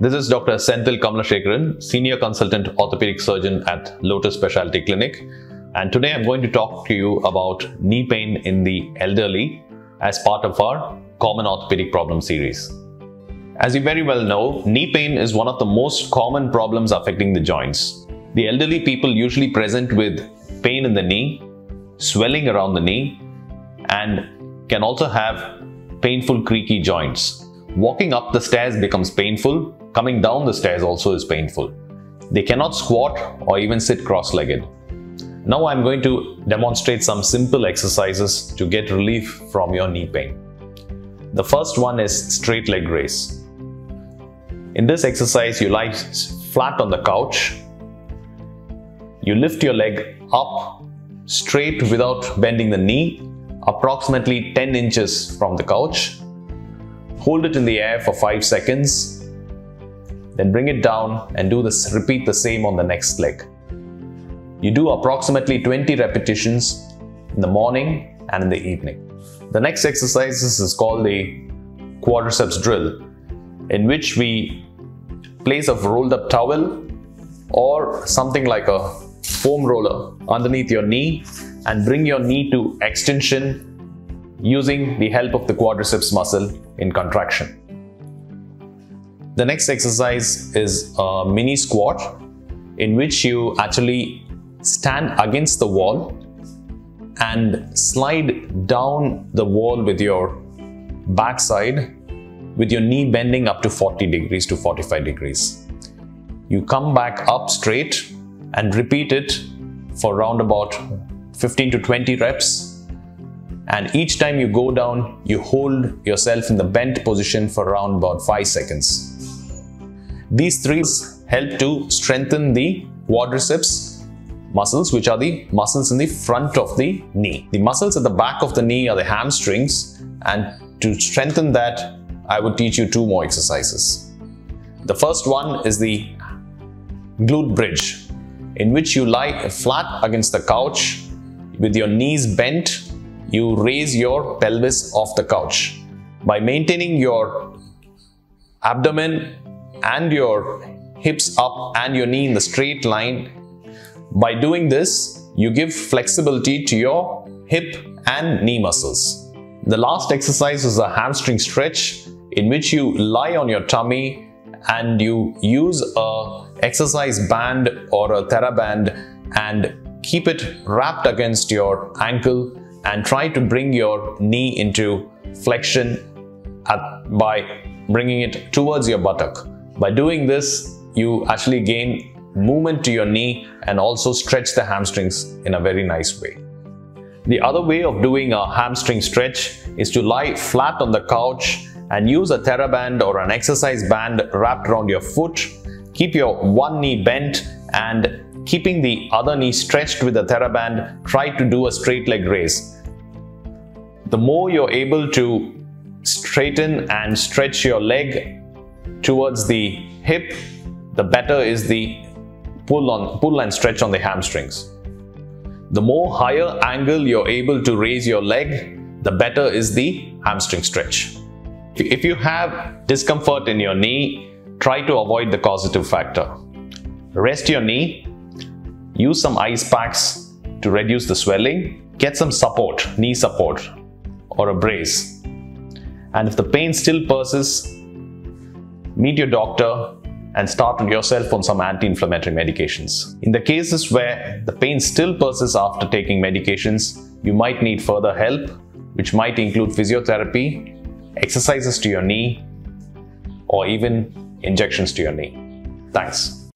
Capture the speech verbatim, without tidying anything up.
This is Doctor Senthil Kamalasekaran, Senior Consultant Orthopedic Surgeon at Lotus Specialty Clinic. And today I'm going to talk to you about knee pain in the elderly as part of our Common Orthopedic Problem series. As you very well know, knee pain is one of the most common problems affecting the joints. The elderly people usually present with pain in the knee, swelling around the knee, and can also have painful creaky joints. Walking up the stairs becomes painful, coming down the stairs also is painful. They cannot squat or even sit cross-legged. Now I'm going to demonstrate some simple exercises to get relief from your knee pain. The first one is straight leg raise. In this exercise, you lie flat on the couch. You lift your leg up straight without bending the knee, approximately ten inches from the couch. Hold it in the air for five seconds, then bring it down and do this. Repeat the same on the next leg. You do approximately twenty repetitions in the morning and in the evening. The next exercise is called the quadriceps drill, in which we place a rolled up towel or something like a foam roller underneath your knee and bring your knee to extension using the help of the quadriceps muscle in contraction. The next exercise is a mini squat, in which you actually stand against the wall and slide down the wall with your backside, with your knee bending up to forty degrees to forty-five degrees. You come back up straight and repeat it for round about fifteen to twenty reps. And each time you go down, you hold yourself in the bent position for around about five seconds. These three help to strengthen the quadriceps muscles, which are the muscles in the front of the knee. The muscles at the back of the knee are the hamstrings, and to strengthen that, I would teach you two more exercises. The first one is the glute bridge, in which you lie flat against the couch with your knees bent. You raise your pelvis off the couch. By maintaining your abdomen and your hips up and your knee in the straight line, by doing this, you give flexibility to your hip and knee muscles. The last exercise is a hamstring stretch, in which you lie on your tummy and you use a exercise band or a Theraband and keep it wrapped against your ankle and try to bring your knee into flexion at, by bringing it towards your buttock. By doing this, you actually gain movement to your knee and also stretch the hamstrings in a very nice way. The other way of doing a hamstring stretch is to lie flat on the couch and use a Theraband or an exercise band wrapped around your foot. Keep your one knee bent and keeping the other knee stretched with the Theraband, try to do a straight leg raise. The more you're able to straighten and stretch your leg towards the hip, the better is the Pull, on, pull and stretch on the hamstrings. The more higher angle you're able to raise your leg, the better is the hamstring stretch. If you have discomfort in your knee, try to avoid the causative factor. Rest your knee, use some ice packs to reduce the swelling, get some support, knee support or a brace. And if the pain still persists, meet your doctor and start yourself on some anti-inflammatory medications. In the cases where the pain still persists after taking medications, you might need further help, which might include physiotherapy, exercises to your knee, or even injections to your knee. Thanks.